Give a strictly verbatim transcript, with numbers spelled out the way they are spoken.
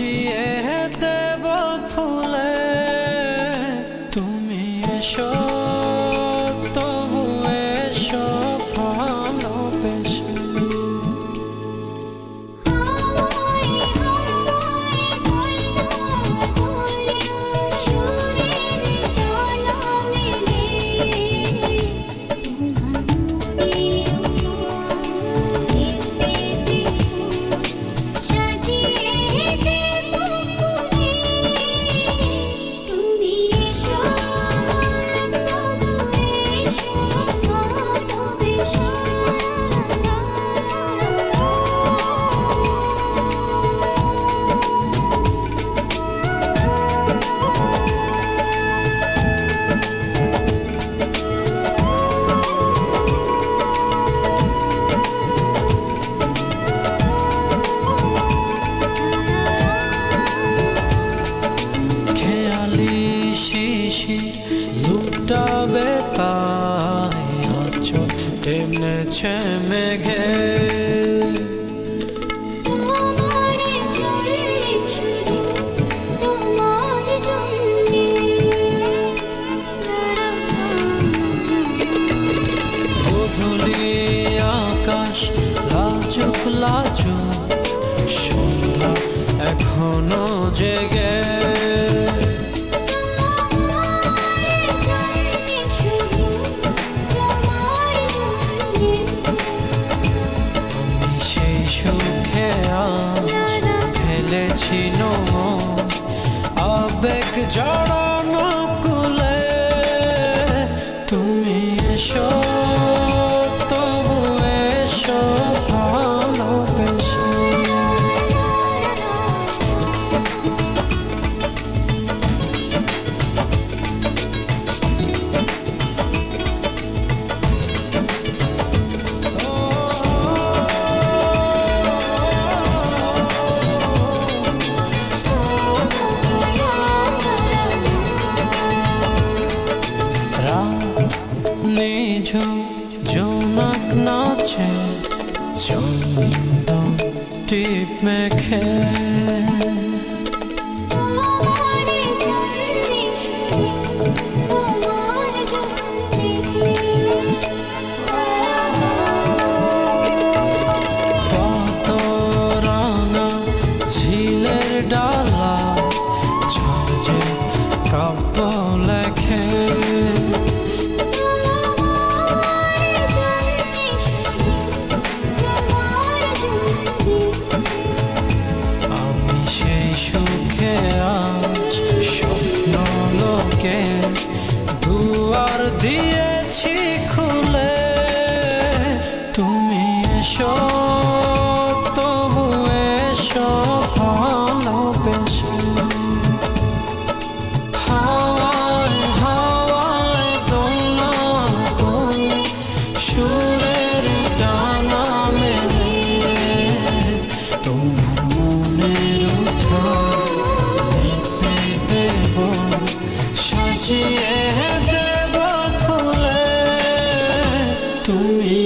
লুকিয়ে দেব ফুলে, তুমি এসো তবু এসো ভালোবেসে। লুটাবে তাই আছো টেনেছে মেঘে, গধূলি আকাশ লাজুক লাজুক সন্ধ্যা এখনো জেগে। আবেগ জড়ানো কুলে, তুমি এসো তবু এসো ভালোবেসে। জোনাক নাচে চন্দ্র টিপ মেখে, কত রানা ঝিলের ডালা ঝাঁজে কাব্য লেখে। দুয়ার দিয়েছি খুলে, তুমি এসো তবু এসো ভালোবেসে। হাওয়ায় হাওয়ায় দোলা করে সুরের ডানা মেলে, তোমার মনের উঠান লিপে দেব সাজিয়ে, তুমি